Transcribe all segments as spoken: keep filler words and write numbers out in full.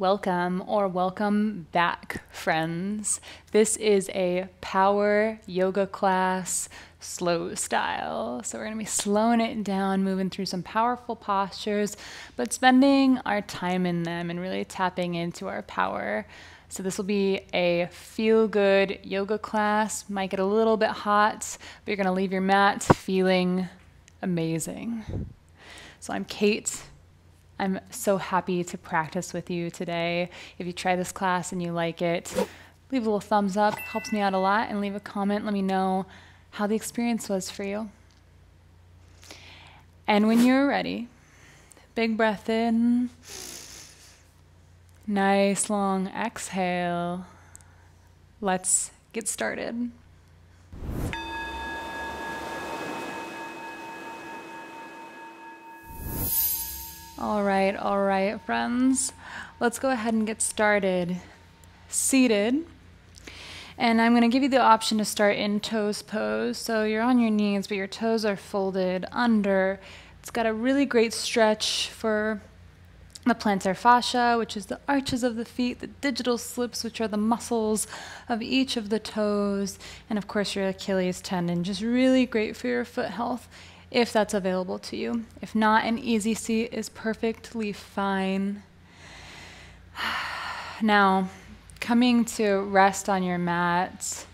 Welcome or welcome back, friends. This is a power yoga class, slow style. So we're gonna be slowing it down, moving through some powerful postures, but spending our time in them and really tapping into our power. So this will be a feel-good yoga class. Might get a little bit hot, but you're gonna leave your mat feeling amazing. So I'm Kate. I'm so happy to practice with you today. If you try this class and you like it, leave a little thumbs up, helps me out a lot, and leave a comment. Let me know how the experience was for you. And when you're ready, big breath in, nice long exhale. Let's get started. All right, all right, friends. Let's go ahead and get started. Seated. And I'm gonna give you the option to start in toes pose. So you're on your knees, but your toes are folded under. It's got a really great stretch for the plantar fascia, which is the arches of the feet, the digital slips, which are the muscles of each of the toes, and of course your Achilles tendon. Just really great for your foot health, if that's available to you. If not, an easy seat is perfectly fine. Now, coming to rest on your mat,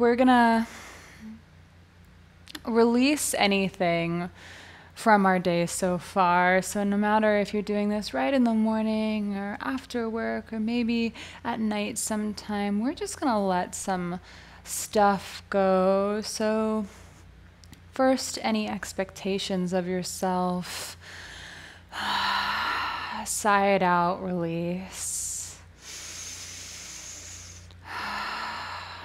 we're gonna release anything from our day so far. So no matter if you're doing this right in the morning or after work or maybe at night sometime, we're just gonna let some stuff go. So first, any expectations of yourself. Sigh it out, release.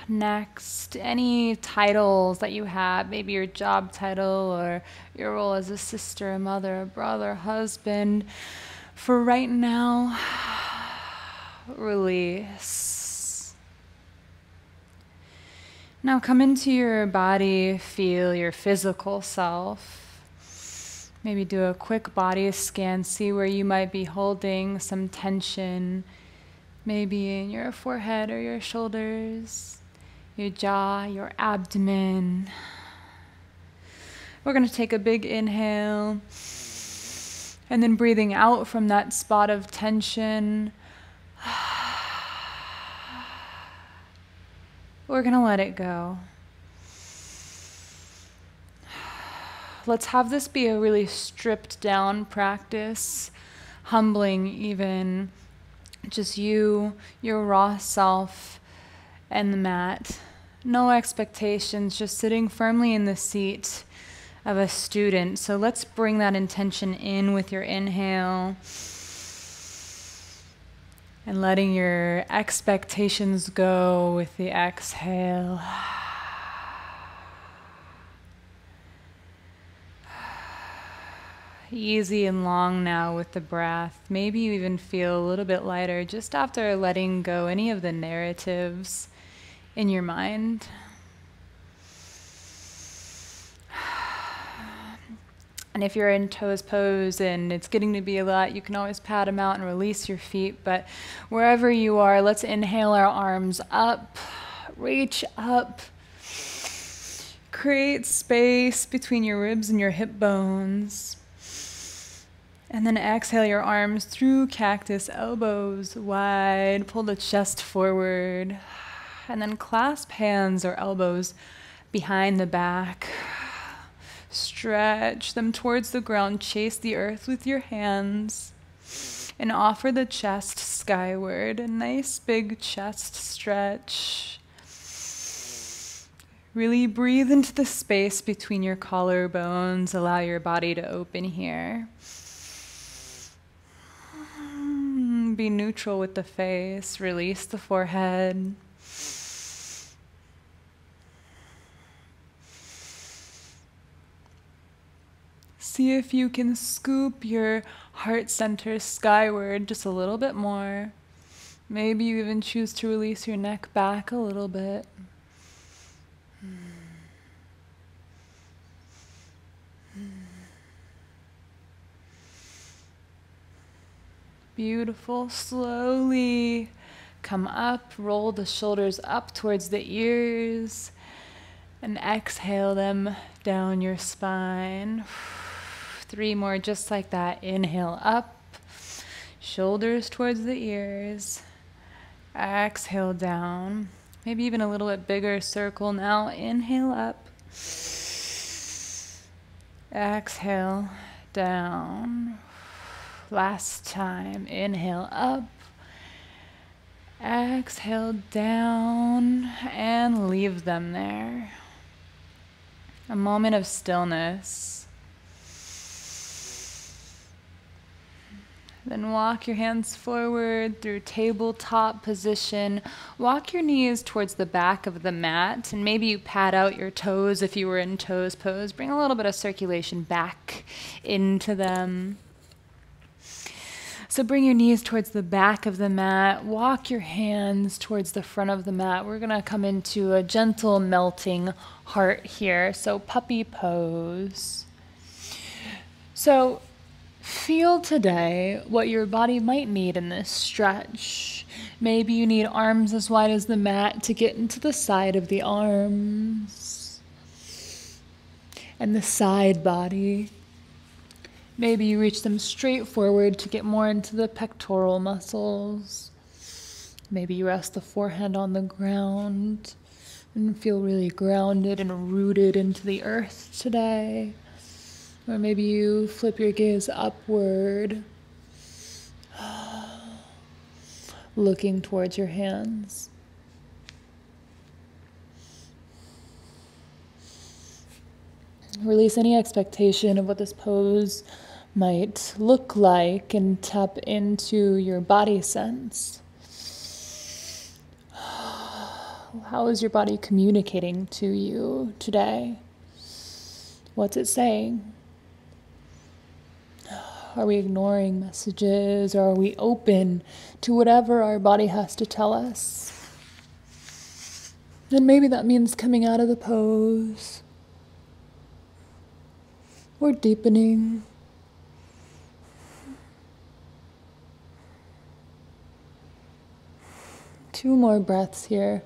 Next, any titles that you have, maybe your job title or your role as a sister, a mother, a brother, husband. For right now, release. Now come into your body, feel your physical self. Maybe do a quick body scan, see where you might be holding some tension, maybe in your forehead or your shoulders, your jaw, your abdomen. We're gonna take a big inhale, and then breathing out from that spot of tension, we're gonna let it go. Let's have this be a really stripped down practice, humbling even, just you, your raw self, and the mat. No expectations, just sitting firmly in the seat of a student. So let's bring that intention in with your inhale, and letting your expectations go with the exhale. Easy and long now with the breath. Maybe you even feel a little bit lighter just after letting go any of the narratives in your mind. And if you're in toes pose and it's getting to be a lot, you can always pat them out and release your feet. But wherever you are, let's inhale our arms up, reach up, create space between your ribs and your hip bones. And then exhale your arms through cactus, elbows wide, pull the chest forward. And then clasp hands or elbows behind the back. Stretch them towards the ground, chase the earth with your hands, and offer the chest skyward. A nice big chest stretch. Really breathe into the space between your collarbones. Allow your body to open here. Be neutral with the face. Release the forehead. See if you can scoop your heart center skyward just a little bit more. Maybe you even choose to release your neck back a little bit. Beautiful. Slowly come up, roll the shoulders up towards the ears, and exhale them down your spine. Three more just like that. Inhale up, shoulders towards the ears. Exhale down. Maybe even a little bit bigger circle now. Inhale up. Exhale down. Last time, inhale up, exhale down, and leave them there. A moment of stillness. Then walk your hands forward through tabletop position. Walk your knees towards the back of the mat, and maybe you pat out your toes if you were in toes pose. Bring a little bit of circulation back into them. So bring your knees towards the back of the mat. Walk your hands towards the front of the mat. We're going to come into a gentle melting heart here. So puppy pose. So feel today what your body might need in this stretch. Maybe you need arms as wide as the mat to get into the side of the arms and the side body. Maybe you reach them straight forward to get more into the pectoral muscles. Maybe you rest the forehead on the ground and feel really grounded and rooted into the earth today. Or maybe you flip your gaze upward, looking towards your hands. Release any expectation of what this pose might look like and tap into your body sense. How is your body communicating to you today? What's it saying? Are we ignoring messages, or are we open to whatever our body has to tell us? And maybe that means coming out of the pose, or deepening. Two more breaths here.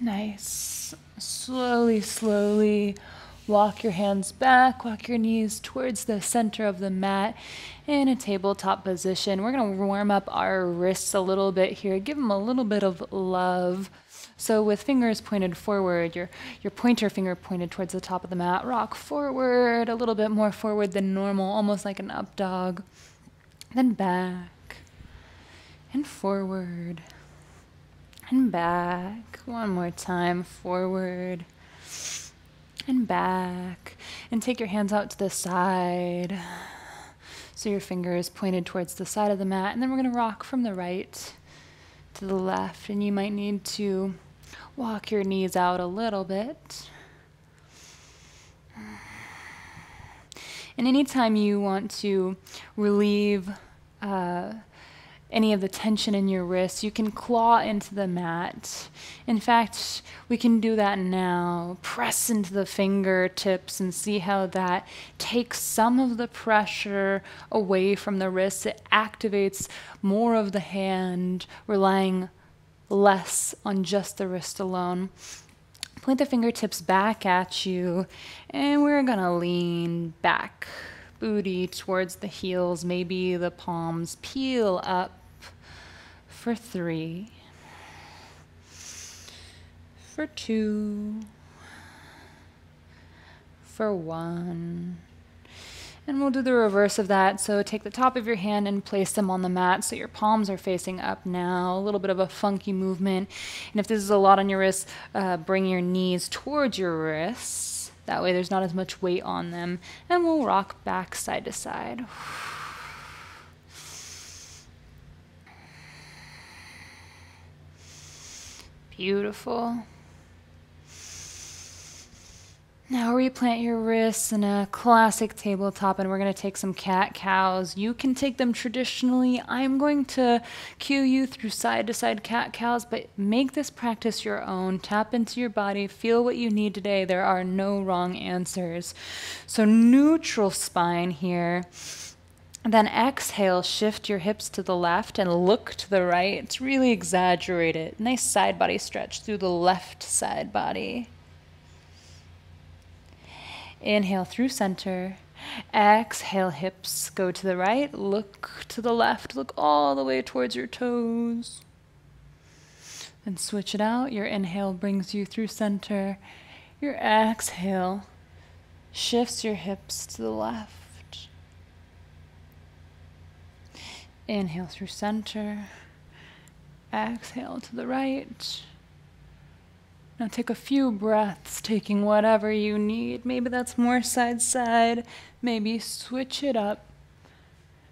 Nice. Slowly, slowly walk your hands back, walk your knees towards the center of the mat in a tabletop position. We're going to warm up our wrists a little bit here. Give them a little bit of love. So with fingers pointed forward, your, your pointer finger pointed towards the top of the mat, rock forward, a little bit more forward than normal, almost like an up dog. Then back and forward and back. One more time, forward and back. And take your hands out to the side. So your finger is pointed towards the side of the mat, and then we're gonna rock from the right to the left, and you might need to walk your knees out a little bit. And anytime you want to relieve uh, any of the tension in your wrists, you can claw into the mat. In fact, we can do that now. Press into the fingertips and see how that takes some of the pressure away from the wrists. It activates more of the hand, relying less on just the wrist alone. Point the fingertips back at you, and we're gonna lean back. Booty towards the heels, maybe the palms peel up. For three, for two, for one. And we'll do the reverse of that. So take the top of your hand and place them on the mat so your palms are facing up now. A little bit of a funky movement. And if this is a lot on your wrists, uh, bring your knees towards your wrists. That way there's not as much weight on them. And we'll rock back side to side. Beautiful. Now replant your wrists in a classic tabletop, and we're going to take some cat-cows. You can take them traditionally. I'm going to cue you through side-to-side cat-cows, but make this practice your own. Tap into your body. Feel what you need today. There are no wrong answers. So neutral spine here. Then exhale, shift your hips to the left and look to the right. It's really exaggerated. Nice side body stretch through the left side body. Inhale through center, exhale, hips go to the right, look to the left, look all the way towards your toes. And switch it out, your inhale brings you through center, your exhale shifts your hips to the left. Inhale through center, exhale to the right. Now take a few breaths, taking whatever you need. Maybe that's more side-side. Maybe switch it up.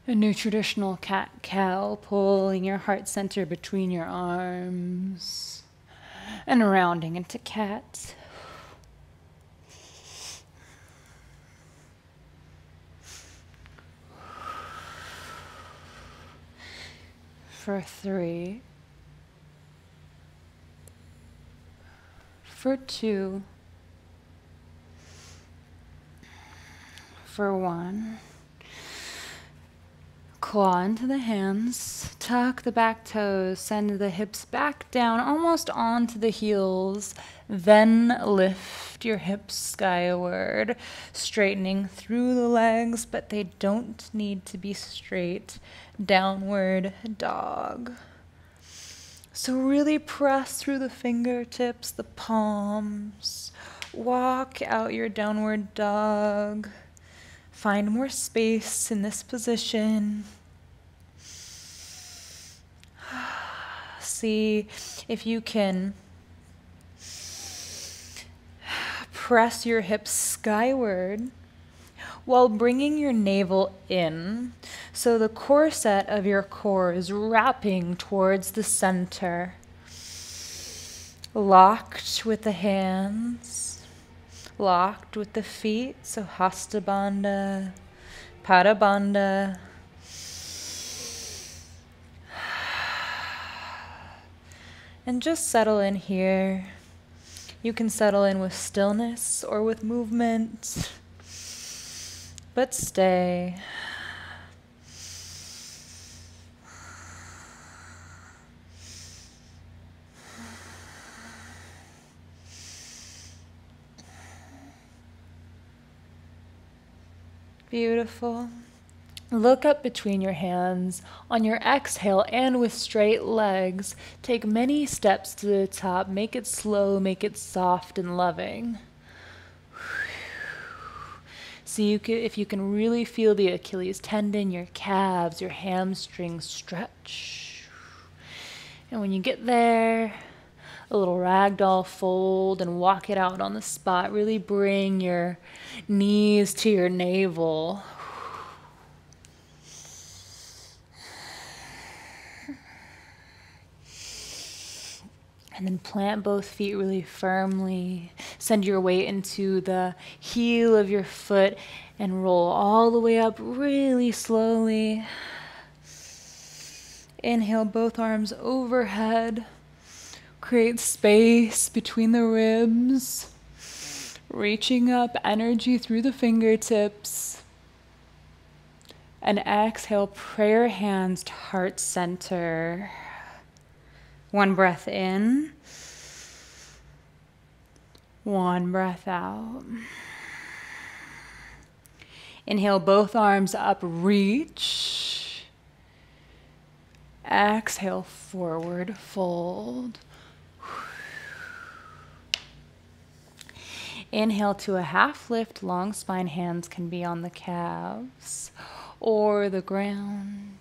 A new traditional cat-cow, pulling your heart center between your arms and rounding into cat. For three. For two, for one, claw into the hands, tuck the back toes, send the hips back down, almost onto the heels, then lift your hips skyward, straightening through the legs, but they don't need to be straight, downward dog. So really press through the fingertips, the palms. Walk out your downward dog. Find more space in this position. See if you can press your hips skyward while bringing your navel in. So the corset of your core is wrapping towards the center, locked with the hands, locked with the feet, so Hasta Bandha, Pada Bandha. And just settle in here. You can settle in with stillness or with movement, but stay. Beautiful. Look up between your hands. On your exhale and with straight legs, take many steps to the top. Make it slow, make it soft and loving. See you can, if you can really feel the Achilles tendon, your calves, your hamstrings stretch. And when you get there, a little ragdoll fold and walk it out on the spot. Really bring your knees to your navel. And then plant both feet really firmly. Send your weight into the heel of your foot and roll all the way up really slowly. Inhale both arms overhead. Create space between the ribs, reaching up energy through the fingertips. And exhale, prayer hands to heart center. One breath in, one breath out. Inhale, both arms up, reach. Exhale, forward fold. Inhale to a half lift, long spine, hands can be on the calves or the ground.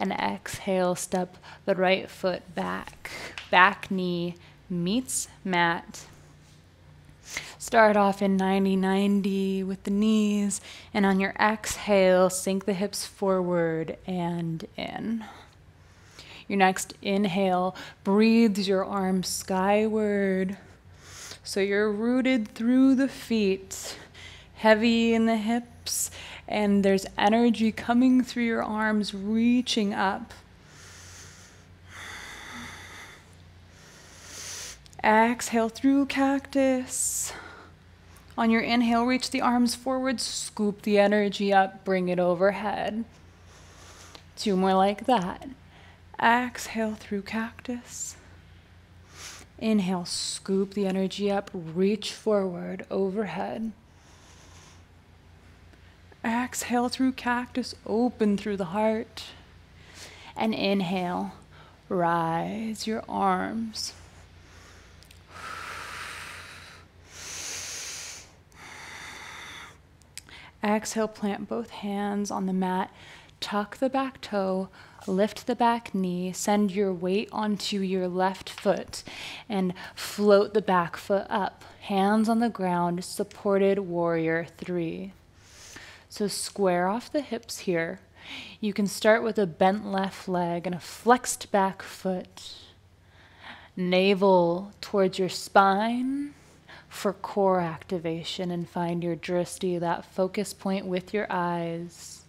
And exhale, step the right foot back. Back knee meets mat. Start off in ninety ninety with the knees, and on your exhale, sink the hips forward and in. Your next inhale, breathes your arms skyward. So you're rooted through the feet, heavy in the hips, and there's energy coming through your arms, reaching up. Exhale through cactus. On your inhale, reach the arms forward, scoop the energy up, bring it overhead. Two more like that. Exhale through cactus. Inhale, scoop the energy up, reach forward, overhead. Exhale through cactus, open through the heart. And inhale, rise your arms. Exhale, plant both hands on the mat, tuck the back toe, lift the back knee, send your weight onto your left foot, and float the back foot up. Hands on the ground, supported warrior three. So square off the hips here. You can start with a bent left leg and a flexed back foot. Navel towards your spine for core activation, and find your drishti, that focus point with your eyes.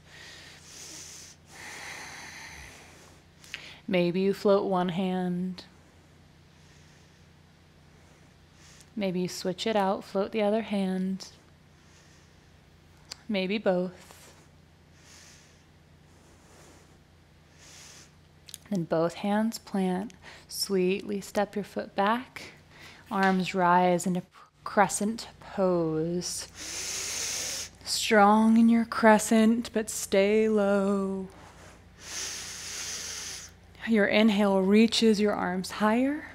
Maybe you float one hand. Maybe you switch it out, float the other hand. Maybe both. Then both hands plant. Sweetly step your foot back. Arms rise into crescent pose. Strong in your crescent, but stay low. Your inhale reaches your arms higher.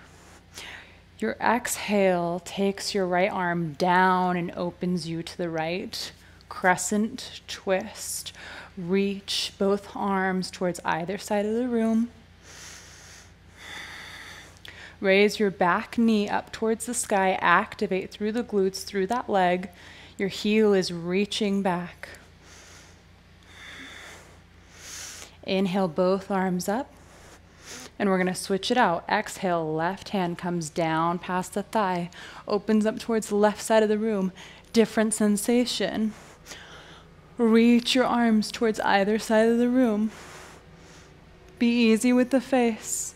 Your exhale takes your right arm down and opens you to the right. Crescent twist. Reach both arms towards either side of the room. Raise your back knee up towards the sky. Activate through the glutes, through that leg. Your heel is reaching back. Inhale, both arms up. And we're going to switch it out. Exhale, left hand comes down past the thigh, opens up towards the left side of the room. Different sensation. Reach your arms towards either side of the room. Be easy with the face.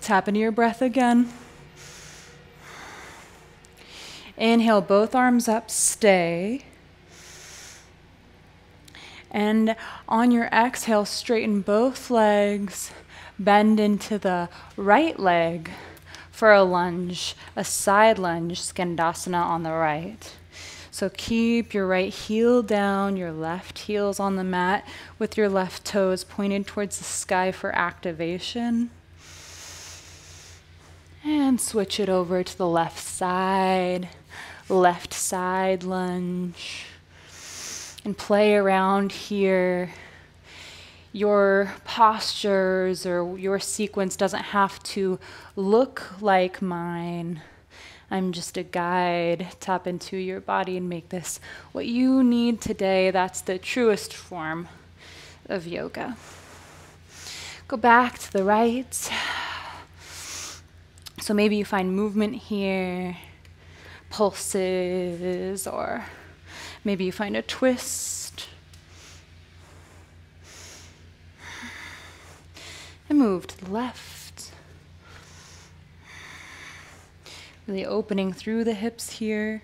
Tap into your breath again. Inhale, both arms up, stay. And on your exhale, straighten both legs, bend into the right leg for a lunge, a side lunge, Skandasana on the right. So keep your right heel down, your left heel's on the mat with your left toes pointed towards the sky for activation. And switch it over to the left side, left side lunge. And play around here. Your postures or your sequence doesn't have to look like mine. I'm just a guide. Tap into your body and make this what you need today. That's the truest form of yoga. Go back to the right. So maybe you find movement here, pulses, or maybe you find a twist. And move to the left. Really opening through the hips here.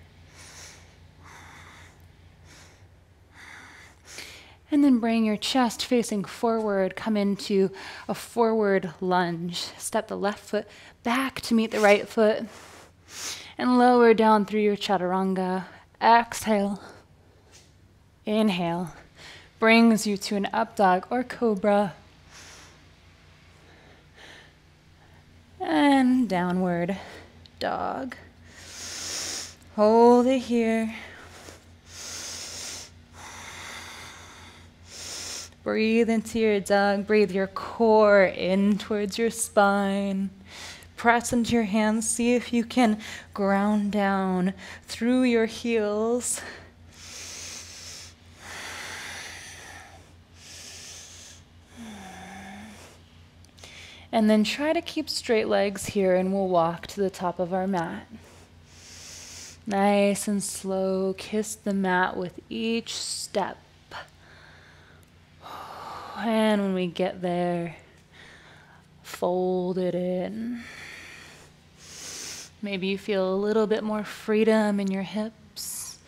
And then bring your chest facing forward, come into a forward lunge. Step the left foot back to meet the right foot. And lower down through your chaturanga. Exhale. Inhale. Brings you to an up dog or cobra. And downward dog. Hold it here. Breathe into your dog. Breathe your core in towards your spine. Press into your hands. See if you can ground down through your heels. And then try to keep straight legs here, and we'll walk to the top of our mat. Nice and slow, kiss the mat with each step. And when we get there, fold it in. Maybe you feel a little bit more freedom in your hips,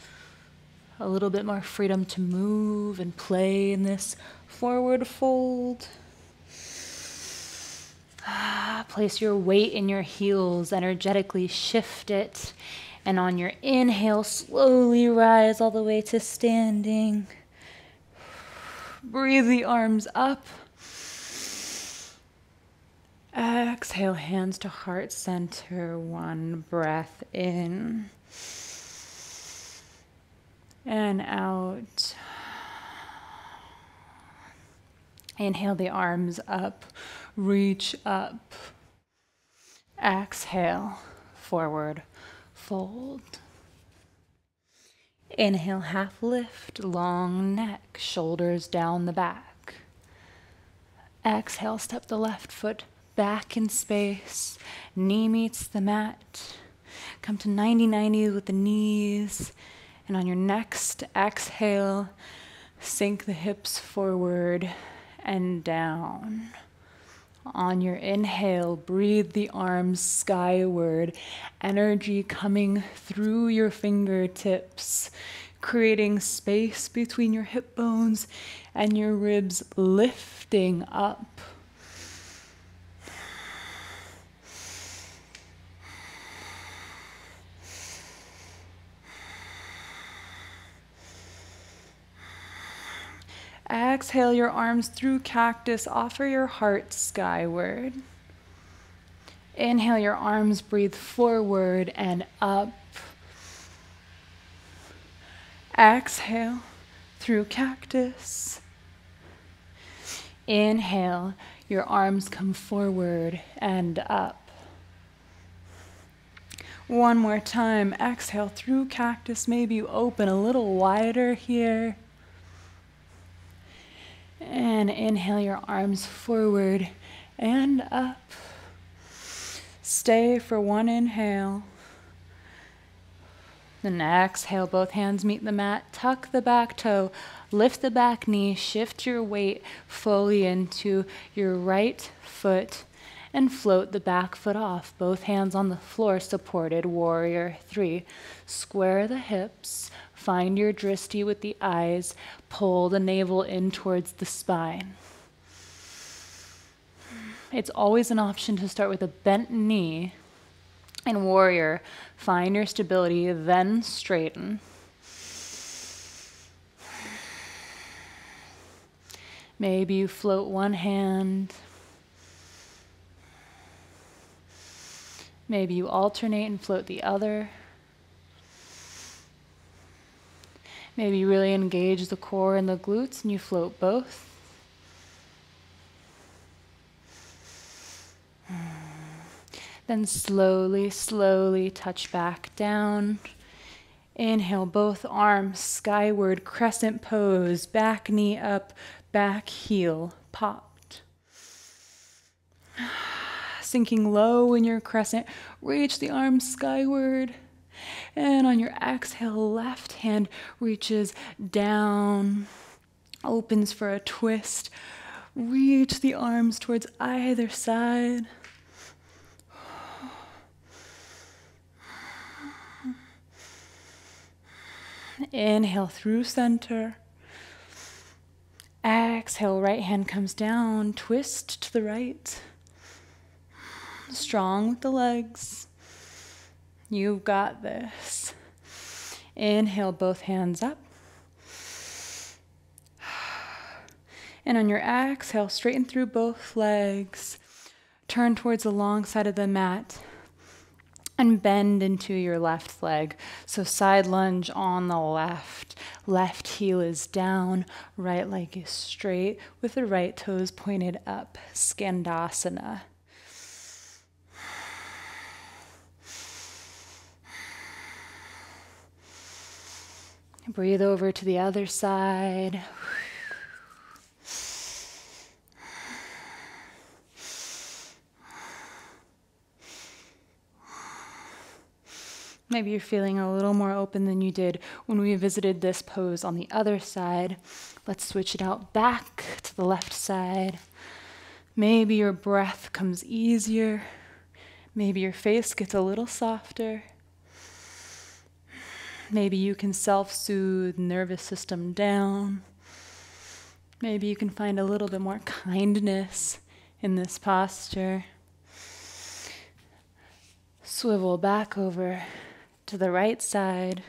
a little bit more freedom to move and play in this forward fold. Place your weight in your heels, energetically shift it. And on your inhale, slowly rise all the way to standing. Breathe the arms up. Exhale, hands to heart center. One breath in and out. Inhale the arms up, reach up. Exhale, forward fold. Inhale, half lift, long neck, shoulders down the back. Exhale, step the left foot back in space, knee meets the mat. Come to ninety ninety with the knees, and on your next exhale, sink the hips forward and down. On your inhale, breathe the arms skyward, energy coming through your fingertips, creating space between your hip bones and your ribs, lifting up. Exhale your arms through cactus, offer your heart skyward. Inhale your arms, breathe forward and up. Exhale through cactus. Inhale, your arms come forward and up. One more time, exhale through cactus. Maybe you open a little wider here. And inhale your arms forward and up. Stay for one inhale. Then exhale, both hands meet the mat. Tuck the back toe, lift the back knee, shift your weight fully into your right foot and float the back foot off. Both hands on the floor, supported warrior three. Square the hips. Find your drishti with the eyes, pull the navel in towards the spine. It's always an option to start with a bent knee and warrior. Find your stability, then straighten. Maybe you float one hand. Maybe you alternate and float the other. Maybe you really engage the core and the glutes and you float both. Then slowly, slowly touch back down. Inhale, both arms skyward, crescent pose, back knee up, back heel popped. Sinking low in your crescent, reach the arms skyward. And on your exhale, left hand reaches down, opens for a twist. Reach the arms towards either side. Inhale through center. Exhale, right hand comes down, twist to the right. Strong with the legs. You've got this. Inhale, both hands up. And on your exhale, straighten through both legs. Turn towards the long side of the mat and bend into your left leg. So side lunge on the left. Left heel is down, right leg is straight with the right toes pointed up. Skandasana. Breathe over to the other side. Maybe you're feeling a little more open than you did when we visited this pose on the other side. Let's switch it out back to the left side. Maybe your breath comes easier. Maybe your face gets a little softer. Maybe you can self-soothe, nervous system down. Maybe you can find a little bit more kindness in this posture. Swivel back over to the right side.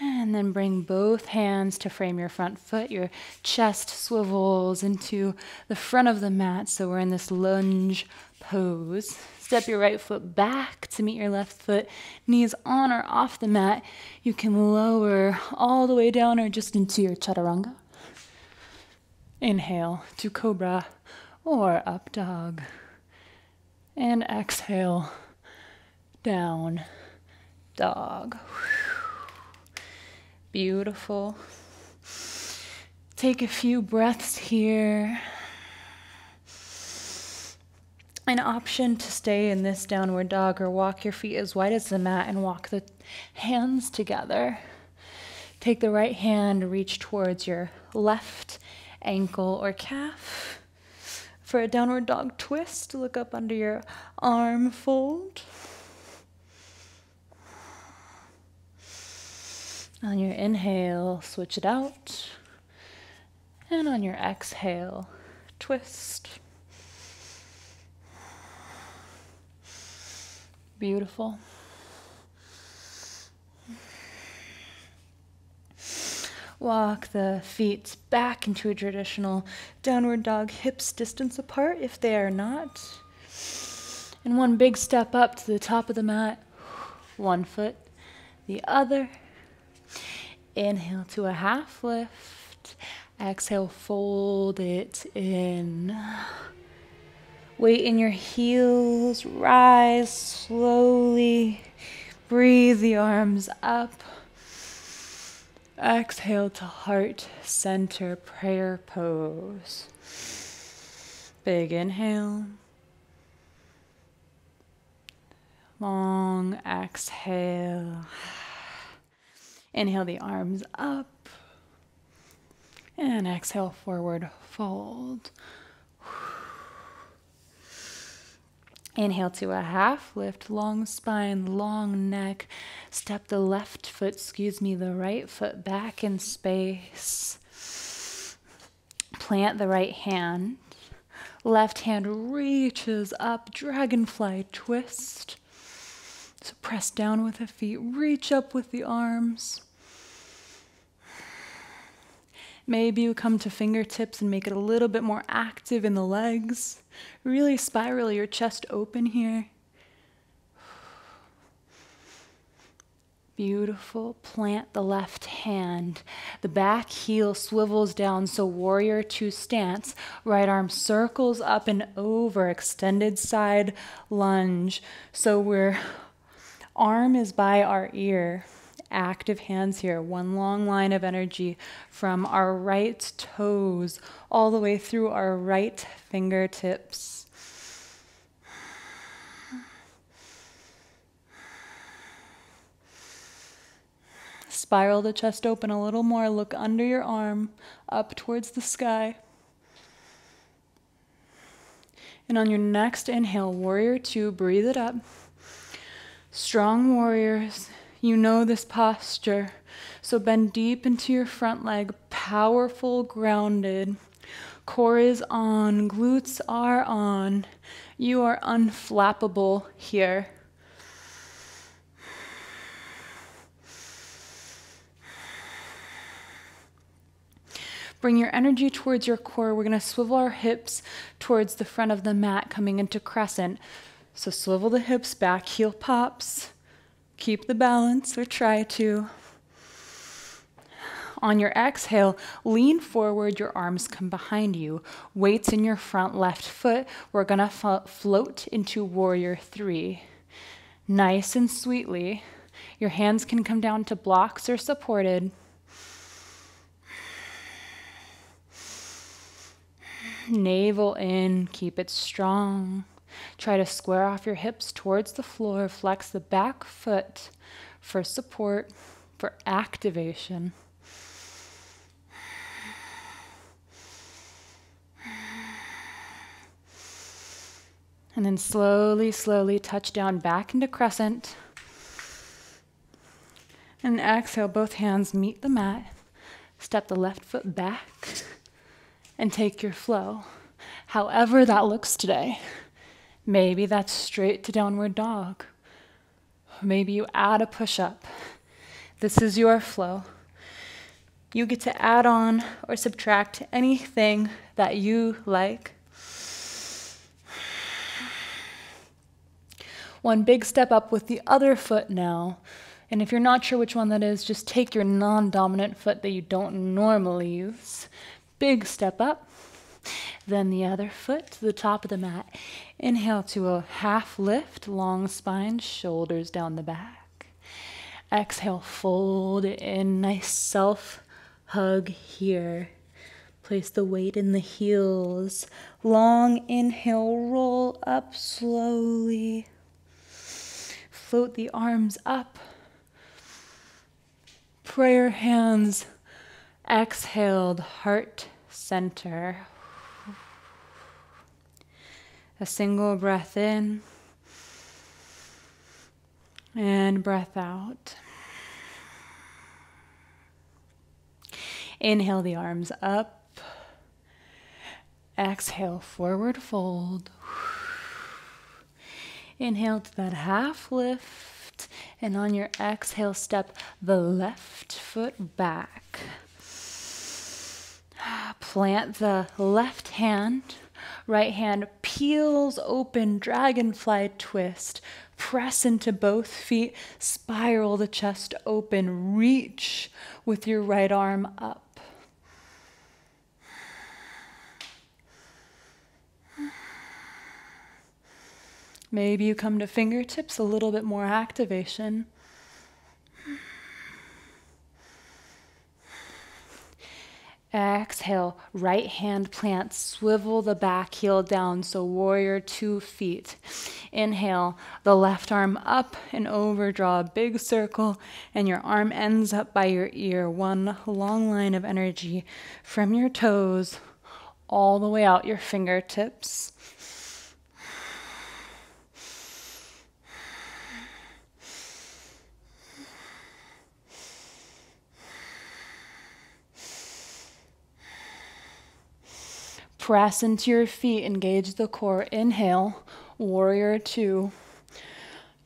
And then bring both hands to frame your front foot. Your chest swivels into the front of the mat, so we're in this lunge pose. Step your right foot back to meet your left foot, knees on or off the mat. You can lower all the way down or just into your chaturanga. Inhale to cobra or up dog. And exhale, down dog. Beautiful. Take a few breaths here. An option to stay in this downward dog or walk your feet as wide as the mat and walk the hands together. Take the right hand, reach towards your left ankle or calf. For a downward dog twist, look up under your arm fold. On your inhale, switch it out. And on your exhale, twist. Beautiful. Walk the feet back into a traditional downward dog, hips distance apart if they are not. And one big step up to the top of the mat. One foot, the other. Inhale to a half lift. Exhale, fold it in. Weight in your heels, rise slowly. Breathe the arms up. Exhale to heart center prayer pose. Big inhale. Long exhale. Inhale the arms up, and exhale forward fold. Inhale to a half lift, long spine, long neck. Step the left foot, excuse me, the right foot back in space. Plant the right hand. Left hand reaches up, dragonfly twist. So press down with the feet, reach up with the arms. Maybe you come to fingertips and make it a little bit more active in the legs. Really spiral your chest open here. Beautiful. Plant the left hand. The back heel swivels down, so warrior two stance. Right arm circles up and over, extended side lunge. So we're arm is by our ear, active hands here, one long line of energy from our right toes all the way through our right fingertips. Spiral the chest open a little more, look under your arm, up towards the sky. And on your next inhale, warrior two, breathe it up. Strong warriors, you know this posture, so bend deep into your front leg, powerful, grounded. Core is on, glutes are on. You are unflappable here. Bring your energy towards your core. We're going to swivel our hips towards the front of the mat, coming into crescent. So swivel the hips back, heel pops. Keep the balance, or try to. On your exhale, lean forward, your arms come behind you. Weights in your front left foot. We're gonna float into warrior three. Nice and sweetly. Your hands can come down to blocks or supported. Navel in, keep it strong. Try to square off your hips towards the floor. Flex the back foot for support, for activation. And then slowly, slowly touch down back into crescent. And exhale, both hands meet the mat. Step the left foot back and take your flow. However that looks today. Maybe that's straight to downward dog. Maybe you add a push-up. This is your flow. You get to add on or subtract anything that you like. One big step up with the other foot now. And if you're not sure which one that is, just take your non-dominant foot that you don't normally use. Big step up. Then the other foot to the top of the mat. Inhale to a half lift, long spine, shoulders down the back. Exhale, fold it in. Nice self-hug here. Place the weight in the heels. Long inhale, roll up slowly. Float the arms up, prayer hands, exhaled, heart center. A single breath in and breath out. Inhale the arms up, exhale, forward fold. Inhale to that half lift, and on your exhale, step the left foot back. Plant the left hand, right hand peels open, dragonfly twist. Press into both feet, spiral the chest open, reach with your right arm up. Maybe you come to fingertips, a little bit more activation. Exhale, right hand plant, swivel the back heel down, so warrior two feet. Inhale, the left arm up and over, draw a big circle, and your arm ends up by your ear. One long line of energy from your toes all the way out your fingertips. Press into your feet, engage the core. Inhale, warrior two.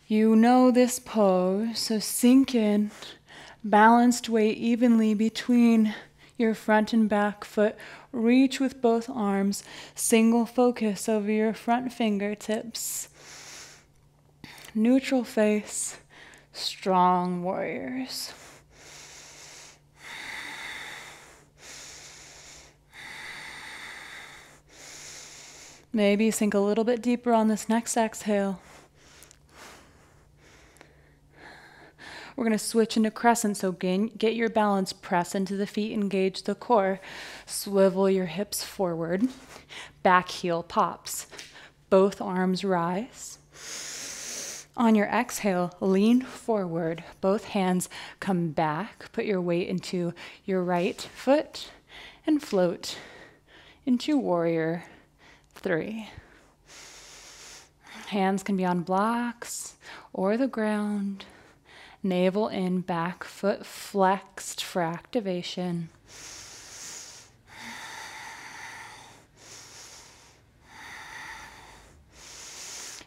You know this pose, so sink in. Balanced weight evenly between your front and back foot. Reach with both arms. Single focus over your front fingertips. Neutral face. Strong warriors. Maybe sink a little bit deeper on this next exhale. We're going to switch into crescent, so gain, get your balance, press into the feet, engage the core, swivel your hips forward, back heel pops, both arms rise. On your exhale, lean forward, both hands come back, put your weight into your right foot, and float into warrior three. Hands can be on blocks or the ground. Navel in, back foot flexed for activation.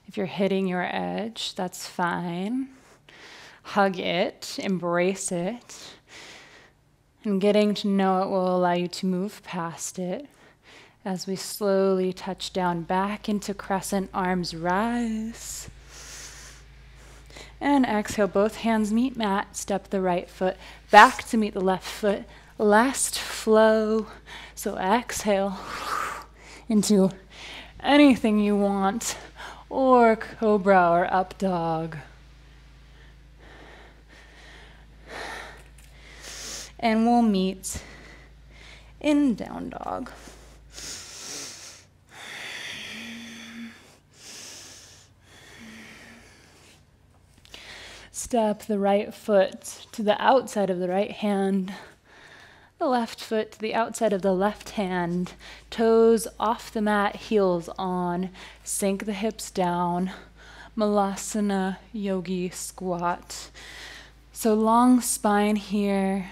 If you're hitting your edge, that's fine. Hug it, embrace it, and getting to know it will allow you to move past it. As we slowly touch down back into crescent, arms rise. And exhale, both hands meet mat, step the right foot back to meet the left foot. Last flow. So exhale into anything you want, or cobra or up dog. And we'll meet in down dog. Step the right foot to the outside of the right hand, the left foot to the outside of the left hand, toes off the mat, heels on, sink the hips down, Malasana Yogi Squat. So long spine here,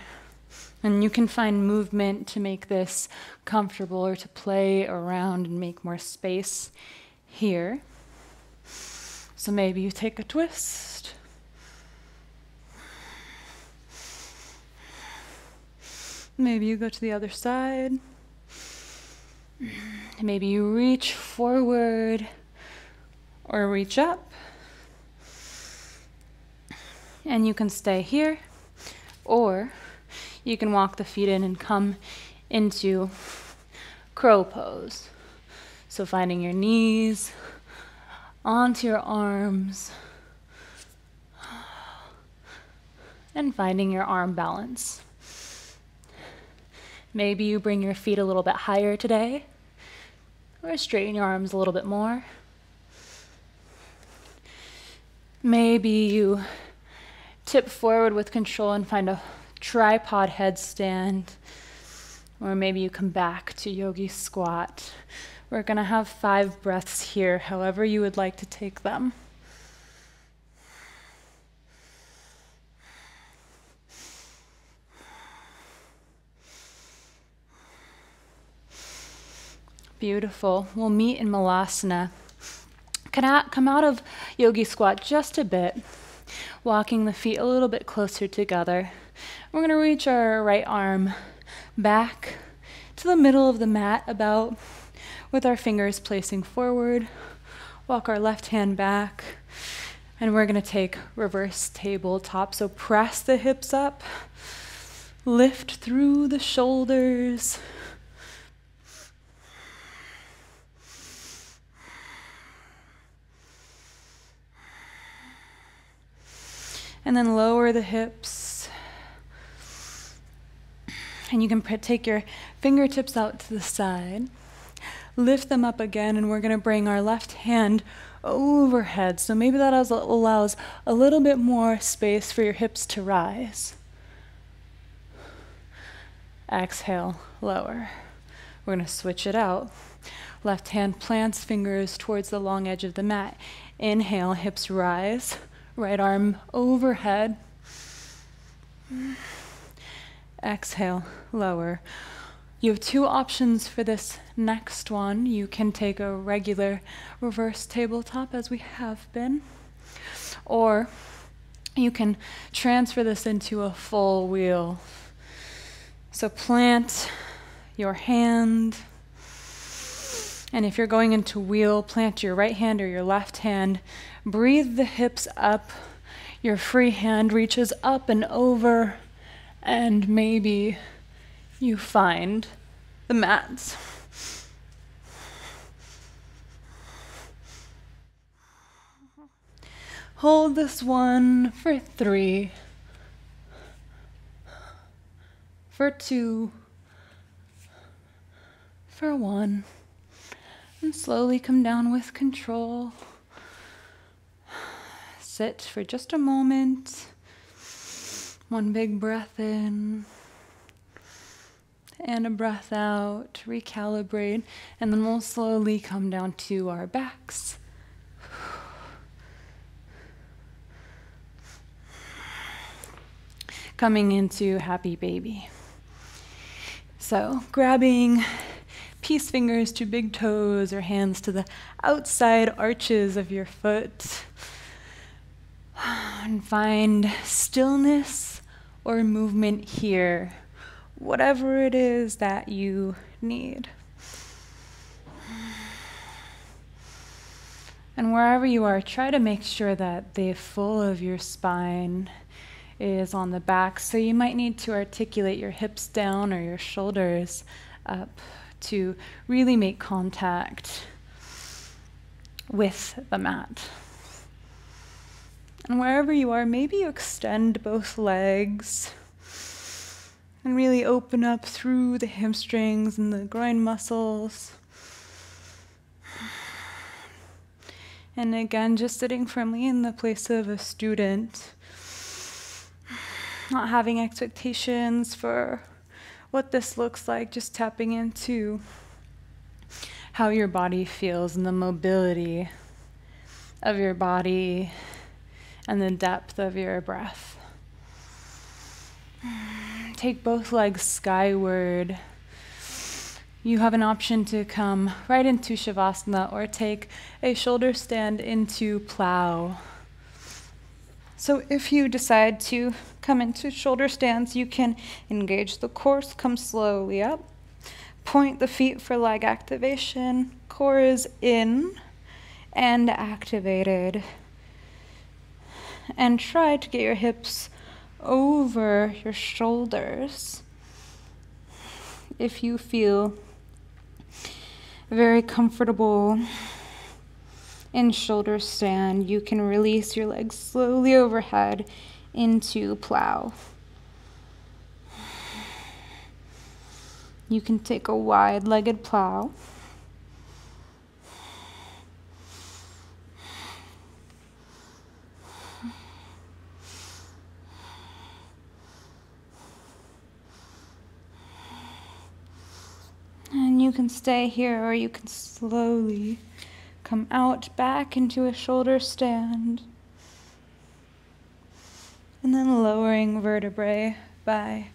and you can find movement to make this comfortable or to play around and make more space here. So maybe you take a twist. Maybe you go to the other side. Maybe you reach forward or reach up. And you can stay here, or you can walk the feet in and come into crow pose. So finding your knees onto your arms and finding your arm balance. Maybe you bring your feet a little bit higher today, or straighten your arms a little bit more. Maybe you tip forward with control and find a tripod headstand, or maybe you come back to Yogi Squat. We're going to have five breaths here, however you would like to take them. Beautiful. We'll meet in Malasana. Come out of Yogi Squat just a bit, walking the feet a little bit closer together. We're going to reach our right arm back to the middle of the mat about, with our fingers placing forward. Walk our left hand back, and we're going to take reverse tabletop. So press the hips up, lift through the shoulders. And then lower the hips. And you can take your fingertips out to the side. Lift them up again, and we're going to bring our left hand overhead. So maybe that allows a little bit more space for your hips to rise. Exhale, lower. We're going to switch it out. Left hand plants fingers towards the long edge of the mat. Inhale, hips rise. Right arm overhead. Exhale, lower. You have two options for this next one. You can take a regular reverse tabletop as we have been, or you can transfer this into a full wheel. So plant your hand, and if you're going into wheel, plant your right hand or your left hand. Breathe the hips up. Your free hand reaches up and over, and maybe you find the mats. Hold this one for three, for two, for one, and slowly come down with control. Sit for just a moment. One big breath in and a breath out. Recalibrate, and then we'll slowly come down to our backs. Coming into Happy Baby. So grabbing peace fingers to big toes or hands to the outside arches of your foot. And find stillness or movement here, whatever it is that you need. And wherever you are, try to make sure that the full of your spine is on the back. So you might need to articulate your hips down or your shoulders up to really make contact with the mat. And wherever you are, maybe you extend both legs and really open up through the hamstrings and the groin muscles. And again, just sitting firmly in the place of a student, not having expectations for what this looks like, just tapping into how your body feels and the mobility of your body and the depth of your breath. Take both legs skyward. You have an option to come right into Shavasana or take a shoulder stand into plow. So if you decide to come into shoulder stands, you can engage the core, come slowly up, point the feet for leg activation, core is in and activated. And try to get your hips over your shoulders if you feel very comfortable in shoulder stand. You can release your legs slowly overhead into plow. You can take a wide-legged plow. And you can stay here, or you can slowly come out back into a shoulder stand. And then lowering vertebrae by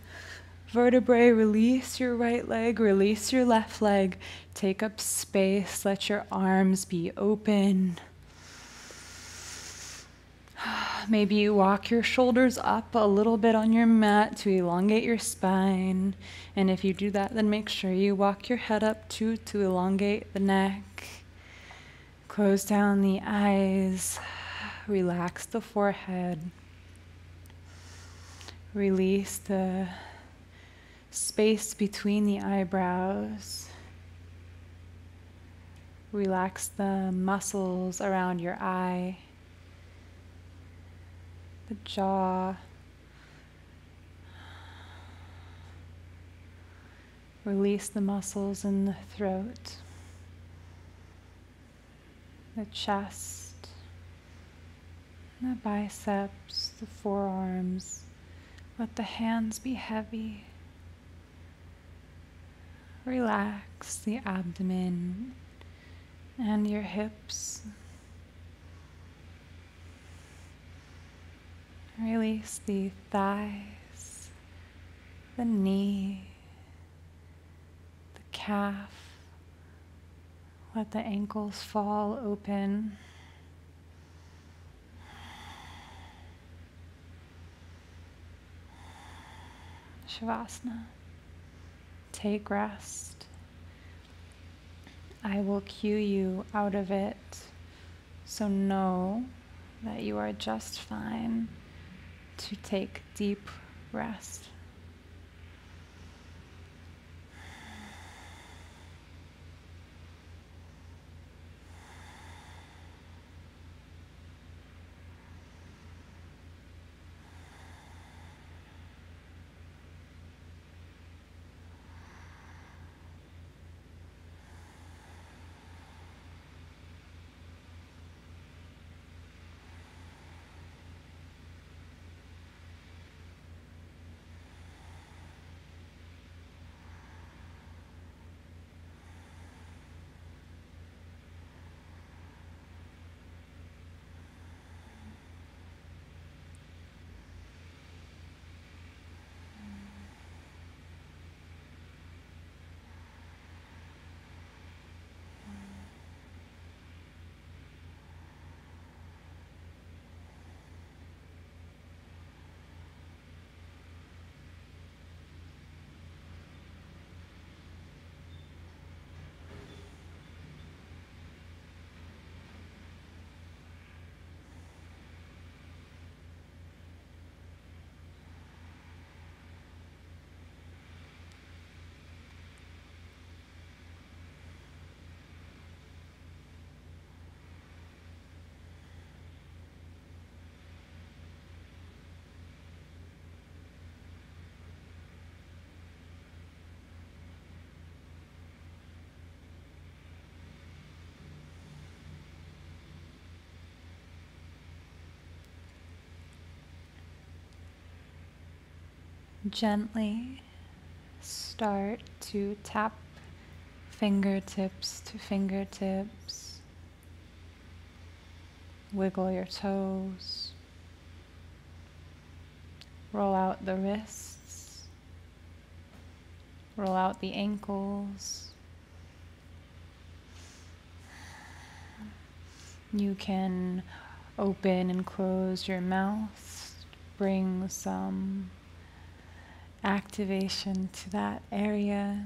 vertebrae, release your right leg, release your left leg, take up space, let your arms be open. Maybe you walk your shoulders up a little bit on your mat to elongate your spine. And if you do that, then make sure you walk your head up too to elongate the neck. Close down the eyes, relax the forehead, release the space between the eyebrows, relax the muscles around your eye, the jaw, release the muscles in the throat, the chest, the biceps, the forearms. Let the hands be heavy. Relax the abdomen and your hips. Release the thighs, the knee, the calf. Let the ankles fall open. Shavasana. Take rest. I will cue you out of it, so know that you are just fine to take deep rest. gently start to tap fingertips to fingertips, wiggle your toes, roll out the wrists, roll out the ankles. You can open and close your mouth, bring some activation to that area.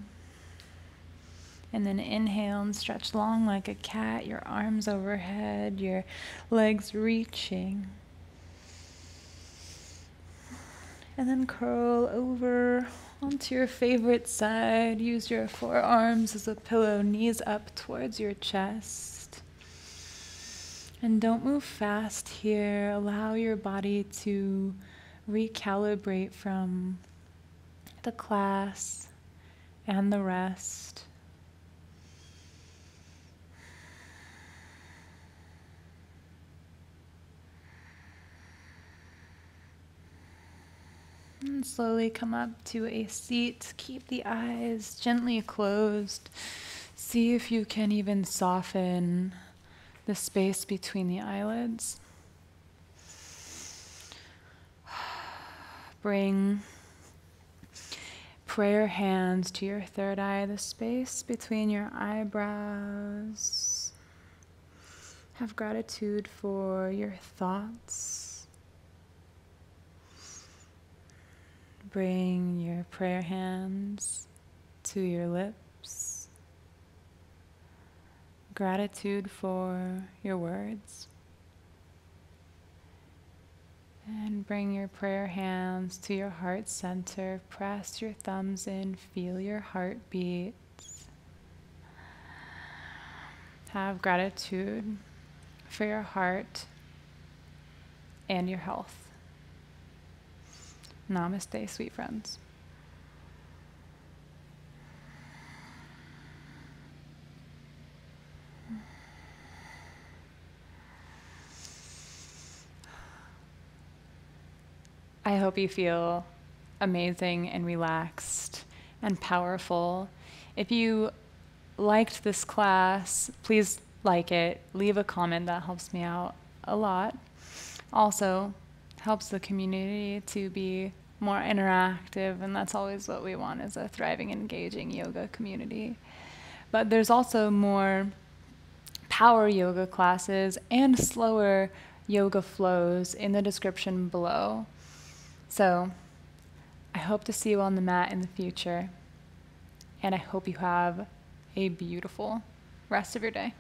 And then inhale and stretch long like a cat, your arms overhead, your legs reaching. And then curl over onto your favorite side. Use your forearms as a pillow, knees up towards your chest. And don't move fast here. Allow your body to recalibrate from the class and the rest. And slowly come up to a seat. Keep the eyes gently closed. See if you can even soften the space between the eyelids. Bring prayer hands to your third eye, the space between your eyebrows. Have gratitude for your thoughts. Bring your prayer hands to your lips. Gratitude for your words. And bring your prayer hands to your heart center. Press your thumbs in. Feel your heartbeats. Have gratitude for your heart and your health. Namaste, sweet friends. I hope you feel amazing and relaxed and powerful. If you liked this class, please like it. Leave a comment. That helps me out a lot. Also, helps the community to be more interactive, and that's always what we want, is a thriving, engaging yoga community. But there's also more power yoga classes and slower yoga flows in the description below. So I hope to see you on the mat in the future, and I hope you have a beautiful rest of your day.